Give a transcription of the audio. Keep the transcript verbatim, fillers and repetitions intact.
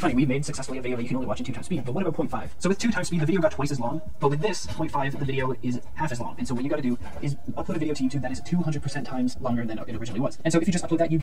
Funny, we've made successfully a video that you can only watch in two times speed, but what about point five? So with two times speed, the video got twice as long, but with this, point five, the video is half as long. And so what you gotta do is upload a video to YouTube that is two hundred percent times longer than it originally was. And so if you just upload that, you